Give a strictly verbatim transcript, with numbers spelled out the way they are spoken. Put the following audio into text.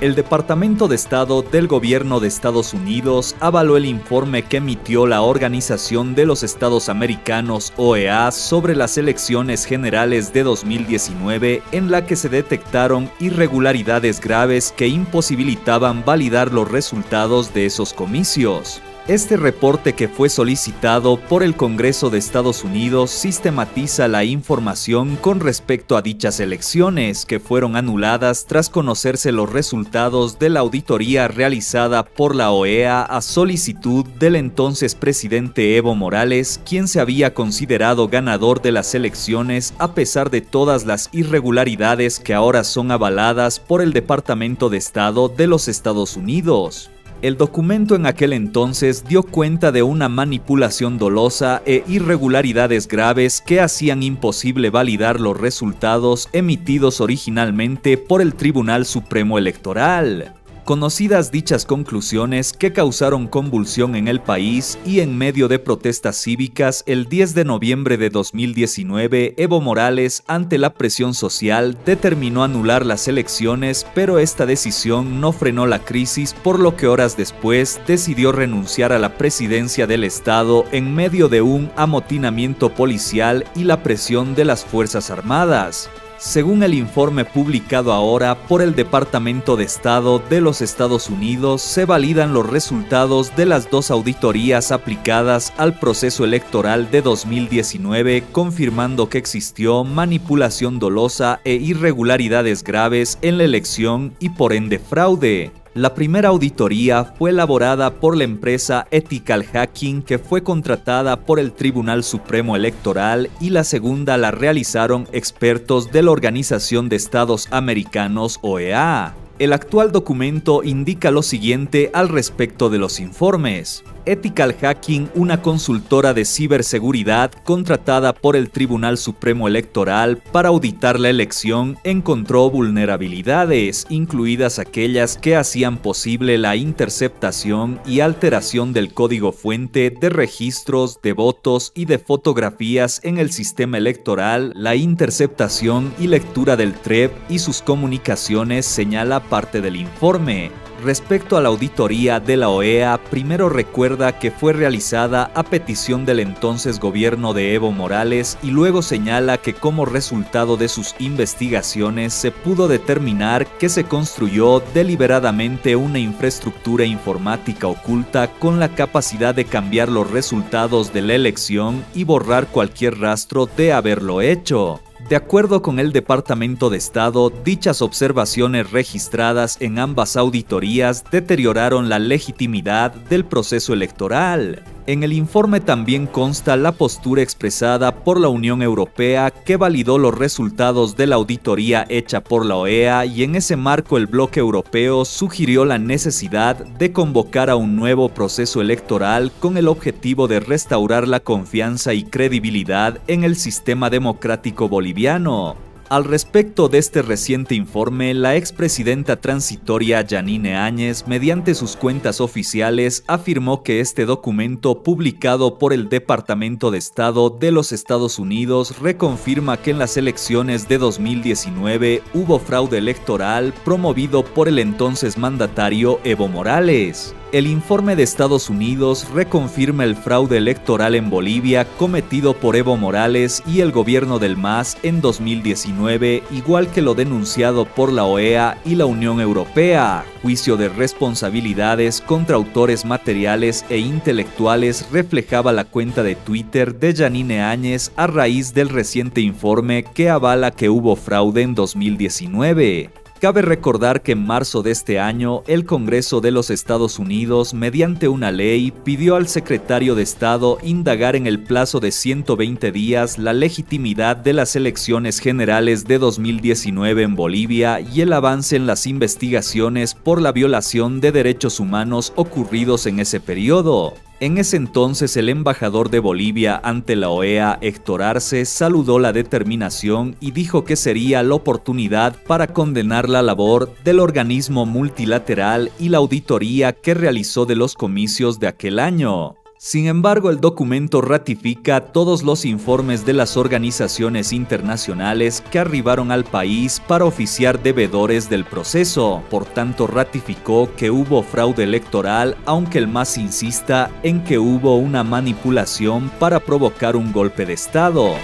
El Departamento de Estado del Gobierno de Estados Unidos avaló el informe que emitió la Organización de los Estados Americanos O E A sobre las elecciones generales de dos mil diecinueve, en la que se detectaron irregularidades graves que imposibilitaban validar los resultados de esos comicios. Este reporte, que fue solicitado por el Congreso de Estados Unidos, sistematiza la información con respecto a dichas elecciones, que fueron anuladas tras conocerse los resultados de la auditoría realizada por la O E A a solicitud del entonces presidente Evo Morales, quien se había considerado ganador de las elecciones a pesar de todas las irregularidades que ahora son avaladas por el Departamento de Estado de los Estados Unidos. El documento en aquel entonces dio cuenta de una manipulación dolosa e irregularidades graves que hacían imposible validar los resultados emitidos originalmente por el Tribunal Supremo Electoral. Conocidas dichas conclusiones, que causaron convulsión en el país, y en medio de protestas cívicas, el diez de noviembre de dos mil diecinueve, Evo Morales, ante la presión social, determinó anular las elecciones, pero esta decisión no frenó la crisis, por lo que horas después decidió renunciar a la presidencia del estado en medio de un amotinamiento policial y la presión de las Fuerzas Armadas. Según el informe publicado ahora por el Departamento de Estado de los Estados Unidos, se validan los resultados de las dos auditorías aplicadas al proceso electoral de dos mil diecinueve, confirmando que existió manipulación dolosa e irregularidades graves en la elección y por ende fraude. La primera auditoría fue elaborada por la empresa Ethical Hacking, que fue contratada por el Tribunal Supremo Electoral, y la segunda la realizaron expertos de la Organización de Estados Americanos O E A. El actual documento indica lo siguiente al respecto de los informes. Ethical Hacking, una consultora de ciberseguridad contratada por el Tribunal Supremo Electoral para auditar la elección, encontró vulnerabilidades, incluidas aquellas que hacían posible la interceptación y alteración del código fuente de registros de votos y de fotografías en el sistema electoral, la interceptación y lectura del T R E P y sus comunicaciones, señala parte del informe. Respecto a la auditoría de la O E A, primero recuerda que fue realizada a petición del entonces gobierno de Evo Morales, y luego señala que como resultado de sus investigaciones se pudo determinar que se construyó deliberadamente una infraestructura informática oculta con la capacidad de cambiar los resultados de la elección y borrar cualquier rastro de haberlo hecho. De acuerdo con el Departamento de Estado, dichas observaciones registradas en ambas auditorías deterioraron la legitimidad del proceso electoral. En el informe también consta la postura expresada por la Unión Europea, que validó los resultados de la auditoría hecha por la O E A, y en ese marco el bloque europeo sugirió la necesidad de convocar a un nuevo proceso electoral con el objetivo de restaurar la confianza y credibilidad en el sistema democrático boliviano. Al respecto de este reciente informe, la expresidenta transitoria Jeanine Áñez, mediante sus cuentas oficiales, afirmó que este documento publicado por el Departamento de Estado de los Estados Unidos reconfirma que en las elecciones de dos mil diecinueve hubo fraude electoral promovido por el entonces mandatario Evo Morales. El informe de Estados Unidos reconfirma el fraude electoral en Bolivia cometido por Evo Morales y el gobierno del M A S en dos mil diecinueve, igual que lo denunciado por la O E A y la Unión Europea. Juicio de responsabilidades contra autores materiales e intelectuales, reflejaba la cuenta de Twitter de Jeanine Áñez a raíz del reciente informe que avala que hubo fraude en dos mil diecinueve. Cabe recordar que en marzo de este año, el Congreso de los Estados Unidos, mediante una ley, pidió al secretario de Estado indagar en el plazo de ciento veinte días la legitimidad de las elecciones generales de dos mil diecinueve en Bolivia y el avance en las investigaciones por la violación de derechos humanos ocurridos en ese periodo. En ese entonces, el embajador de Bolivia ante la O E A, Héctor Arce, saludó la determinación y dijo que sería la oportunidad para condenar la labor del organismo multilateral y la auditoría que realizó de los comicios de aquel año. Sin embargo, el documento ratifica todos los informes de las organizaciones internacionales que arribaron al país para oficiar de veedores del proceso. Por tanto, ratificó que hubo fraude electoral, aunque el M A S insista en que hubo una manipulación para provocar un golpe de Estado.